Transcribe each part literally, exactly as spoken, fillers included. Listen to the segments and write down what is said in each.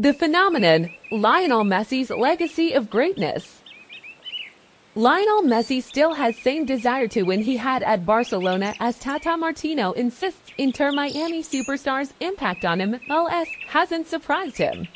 The phenomenon, Lionel Messi's legacy of greatness. Lionel Messi still has same desire to win he had at Barcelona, as Tata Martino insists Inter-Miami superstar's impact on M L S hasn't surprised him.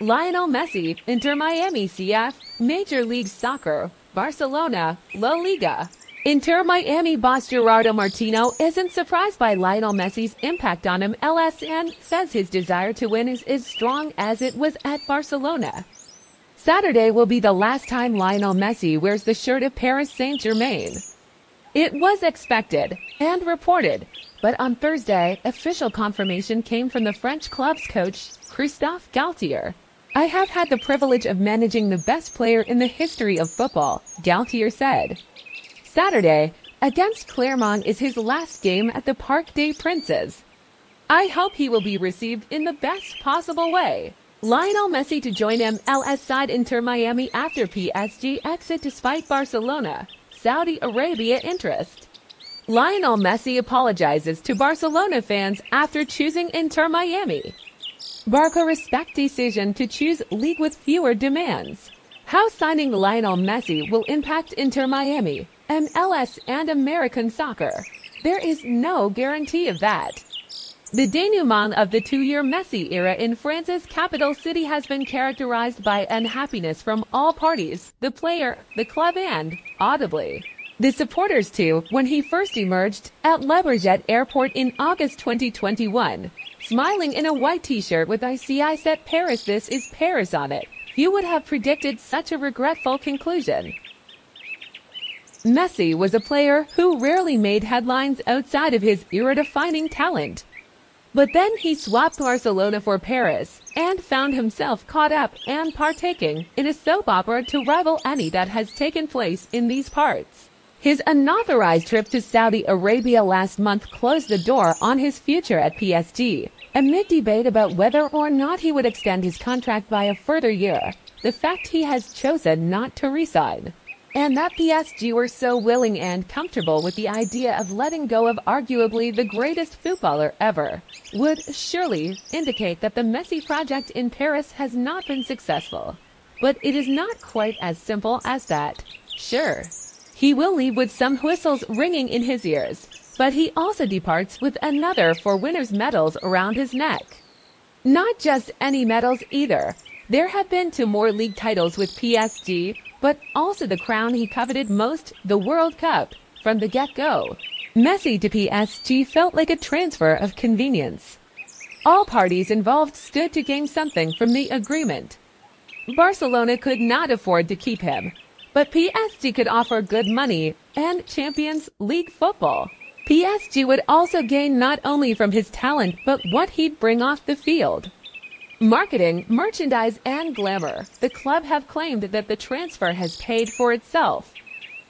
Lionel Messi, Inter-Miami C F, Major League Soccer, Barcelona, La Liga. Inter-Miami boss Gerardo Martino isn't surprised by Lionel Messi's impact on M L S and says his desire to win is as strong as it was at Barcelona. Saturday will be the last time Lionel Messi wears the shirt of Paris Saint-Germain. It was expected and reported, but on Thursday, official confirmation came from the French club's coach, Christophe Galtier. "I have had the privilege of managing the best player in the history of football," Galtier said. Saturday, against Clermont, is his last game at the Parc des Princes. "I hope he will be received in the best possible way." Lionel Messi to join M L S side Inter-Miami after P S G exit despite Barcelona, Saudi Arabia interest. Lionel Messi apologizes to Barcelona fans after choosing Inter-Miami. Barca respect decision to choose league with fewer demands. How signing Lionel Messi will impact Inter-Miami, M L S and American soccer. There is no guarantee of that. The denouement of the two-year Messi era in France's capital city has been characterized by unhappiness from all parties, the player, the club and, audibly, the supporters too, when he first emerged at Le Bourget Airport in August twenty twenty-one. Smiling in a white t-shirt with "I C I set Paris, this is Paris" on it, you would have predicted such a regretful conclusion. Messi was a player who rarely made headlines outside of his era-defining talent. But then he swapped Barcelona for Paris and found himself caught up and partaking in a soap opera to rival any that has taken place in these parts. His unauthorized trip to Saudi Arabia last month closed the door on his future at P S G, amid debate about whether or not he would extend his contract by a further year, the fact he has chosen not to resign, and that P S G were so willing and comfortable with the idea of letting go of arguably the greatest footballer ever, would surely indicate that the Messi project in Paris has not been successful. But it is not quite as simple as that. Sure, he will leave with some whistles ringing in his ears, but he also departs with another for winners' medals around his neck. Not just any medals either. There have been two more league titles with P S G, but also the crown he coveted most, the World Cup, from the get-go. Messi to P S G felt like a transfer of convenience. All parties involved stood to gain something from the agreement. Barcelona could not afford to keep him, but P S G could offer good money and Champions League football. P S G would also gain not only from his talent, but what he'd bring off the field. Marketing, merchandise, and glamour. The club have claimed that the transfer has paid for itself.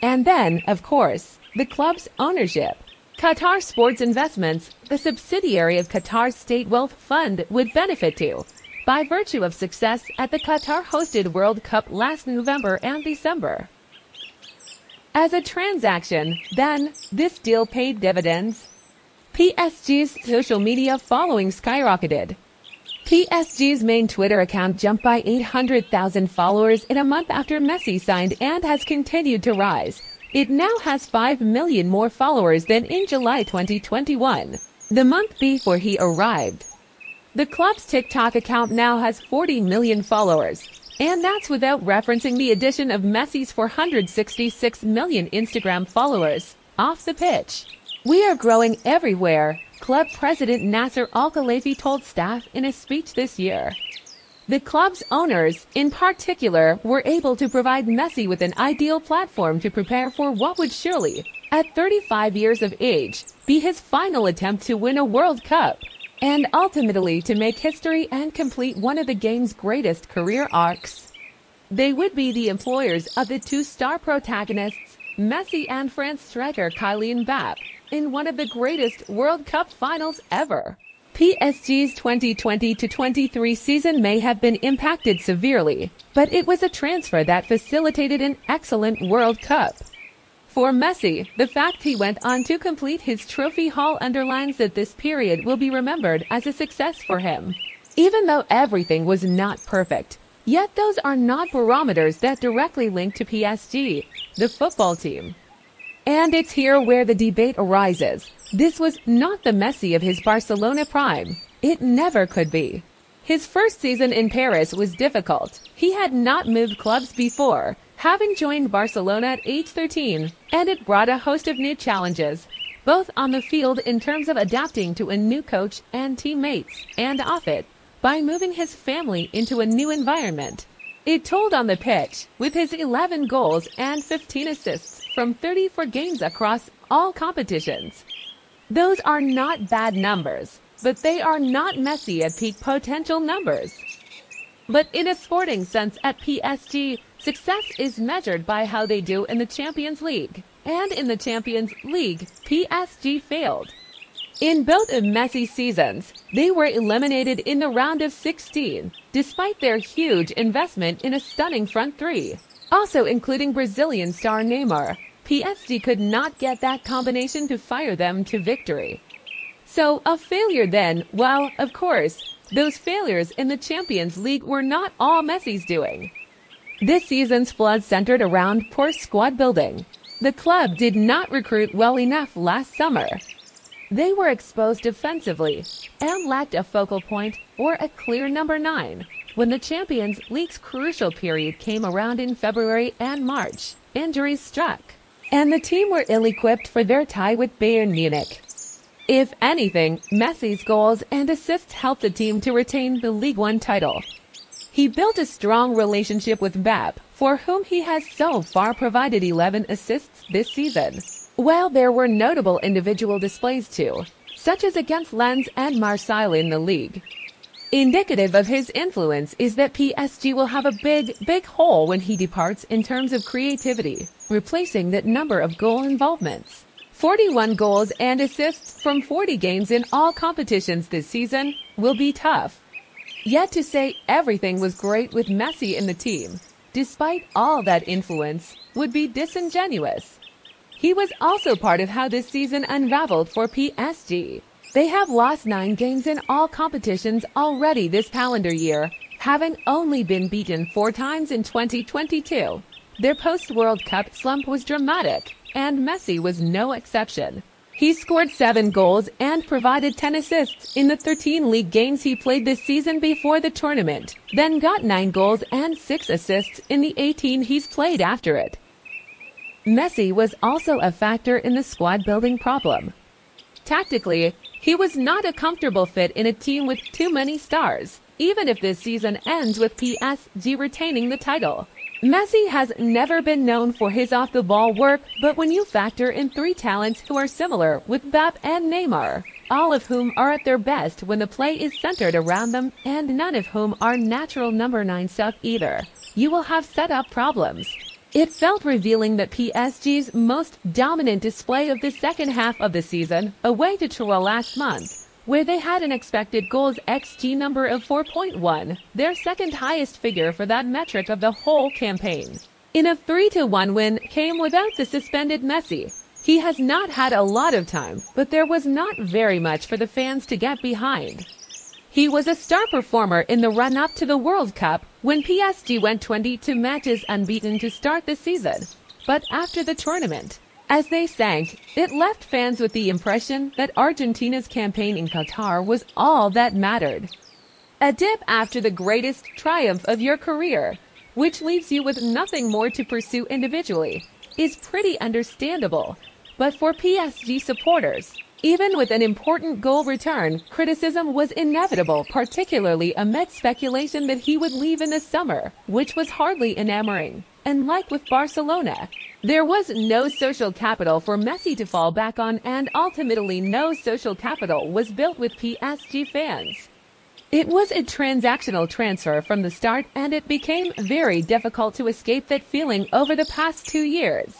And then, of course, the club's ownership. Qatar Sports Investments, the subsidiary of Qatar's state wealth fund, would benefit too, by virtue of success at the Qatar-hosted World Cup last November and December. As a transaction, then, this deal paid dividends. P S G's social media following skyrocketed. P S G's main Twitter account jumped by eight hundred thousand followers in a month after Messi signed and has continued to rise. It now has five million more followers than in July twenty twenty-one, the month before he arrived. The club's TikTok account now has forty million followers, and that's without referencing the addition of Messi's four hundred sixty-six million Instagram followers. Off the pitch, "We are growing everywhere," club president Nasser Al-Khelaifi told staff in a speech this year. The club's owners, in particular, were able to provide Messi with an ideal platform to prepare for what would surely, at thirty-five years of age, be his final attempt to win a World Cup, and ultimately to make history and complete one of the game's greatest career arcs. They would be the employers of the two-star protagonists, Messi and France striker Kylian Mbappé, in one of the greatest World Cup finals ever. P S G's twenty twenty to twenty-three season may have been impacted severely, but it was a transfer that facilitated an excellent World Cup. For Messi, the fact he went on to complete his trophy haul underlines that this period will be remembered as a success for him. even though everything was not perfect. Yet those are not barometers that directly link to P S G, the football team. And it's here where the debate arises. This was not the Messi of his Barcelona prime. It never could be. His first season in Paris was difficult. He had not moved clubs before, having joined Barcelona at age thirteen, and it brought a host of new challenges, both on the field in terms of adapting to a new coach and teammates, and off it, by moving his family into a new environment. It told on the pitch, with his eleven goals and fifteen assists from thirty-four games across all competitions. Those are not bad numbers, but they are not Messi at peak potential numbers. But in a sporting sense at P S G, success is measured by how they do in the Champions League. And in the Champions League, P S G failed. In both of Messi's seasons, they were eliminated in the round of sixteen, despite their huge investment in a stunning front three. Also including Brazilian star Neymar, P S G could not get that combination to fire them to victory. So a failure then, well, of course, those failures in the Champions League were not all Messi's doing. This season's flood centered around poor squad building. The club did not recruit well enough last summer. They were exposed defensively and lacked a focal point or a clear number nine when the Champions League's crucial period came around in February and March. Injuries struck, and the team were ill-equipped for their tie with Bayern Munich. If anything, Messi's goals and assists helped the team to retain the Ligue one title. He built a strong relationship with Mbappé, for whom he has so far provided eleven assists this season. While there were notable individual displays too, such as against Lens and Marseille in the league. Indicative of his influence is that P S G will have a big, big hole when he departs in terms of creativity, replacing that number of goal involvements. forty-one goals and assists from forty games in all competitions this season will be tough. Yet to say everything was great with Messi in the team, despite all that influence, would be disingenuous. He was also part of how this season unraveled for P S G. They have lost nine games in all competitions already this calendar year, having only been beaten four times in twenty twenty-two. Their post-World Cup slump was dramatic, and Messi was no exception. He scored seven goals and provided ten assists in the thirteen league games he played this season before the tournament, then got nine goals and six assists in the eighteen he's played after it. Messi was also a factor in the squad-building problem. Tactically, he was not a comfortable fit in a team with too many stars, even if this season ends with P S G retaining the title. Messi has never been known for his off-the-ball work, but when you factor in three talents who are similar with Mbappé and Neymar, all of whom are at their best when the play is centered around them and none of whom are natural number nine stuff either, you will have set-up problems. It felt revealing that P S G's most dominant display of the second half of the season, away to Troyes last month, where they had an expected goals X G number of four point one, their second highest figure for that metric of the whole campaign. In a three to one win came without the suspended Messi. He has not had a lot of time, but there was not very much for the fans to get behind. He was a star performer in the run-up to the World Cup when P S G went twenty-two matches unbeaten to start the season, but after the tournament, as they sank, it left fans with the impression that Argentina's campaign in Qatar was all that mattered. A dip after the greatest triumph of your career, which leaves you with nothing more to pursue individually, is pretty understandable. But for P S G supporters, even with an important goal return, criticism was inevitable, particularly amid speculation that he would leave in the summer, which was hardly enamoring. And like with Barcelona, there was no social capital for Messi to fall back on, and ultimately no social capital was built with P S G fans. It was a transactional transfer from the start, and it became very difficult to escape that feeling over the past two years.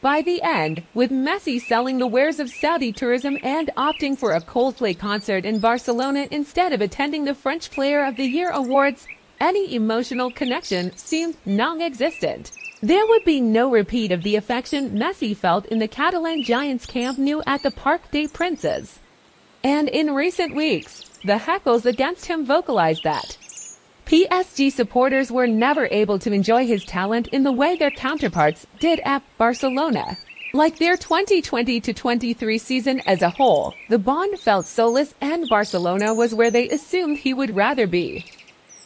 By the end, with Messi selling the wares of Saudi tourism and opting for a Coldplay concert in Barcelona instead of attending the French Player of the Year awards, any emotional connection seemed non-existent. There would be no repeat of the affection Messi felt in the Catalan Giants' Camp Nou at the Parc des Princes. And in recent weeks, The heckles against him vocalized that P S G supporters were never able to enjoy his talent in the way their counterparts did at Barcelona. Like their twenty twenty to twenty-three season as a whole, the bond felt soulless and Barcelona was where they assumed he would rather be.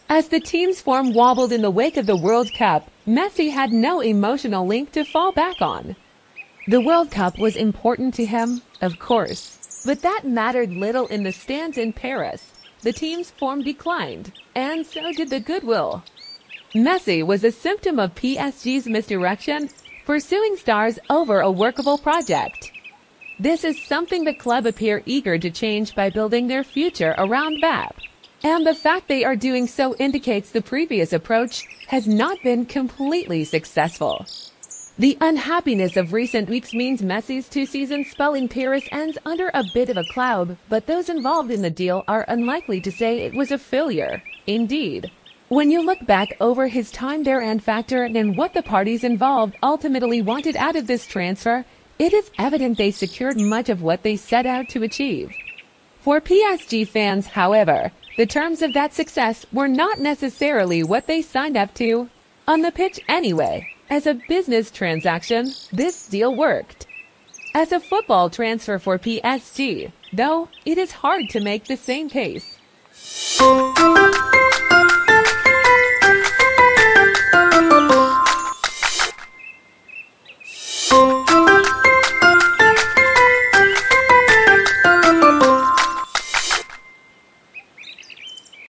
As the team's form wobbled in the wake of the World Cup, Messi had no emotional link to fall back on. The World Cup was important to him, of course, but that mattered little in the stands in Paris. The team's form declined, and so did the goodwill. Messi was a symptom of P S G's misdirection, pursuing stars over a workable project. This is something the club appear eager to change by building their future around Mbappé. And the fact they are doing so indicates the previous approach has not been completely successful. The unhappiness of recent weeks means Messi's two-season spell in Paris ends under a bit of a cloud, but those involved in the deal are unlikely to say it was a failure. Indeed, when you look back over his time there and factor in what the parties involved ultimately wanted out of this transfer, it is evident they secured much of what they set out to achieve. For P S G fans, however, the terms of that success were not necessarily what they signed up to. On the pitch anyway, as a business transaction, this deal worked. As a football transfer for P S G, though, it is hard to make the same case.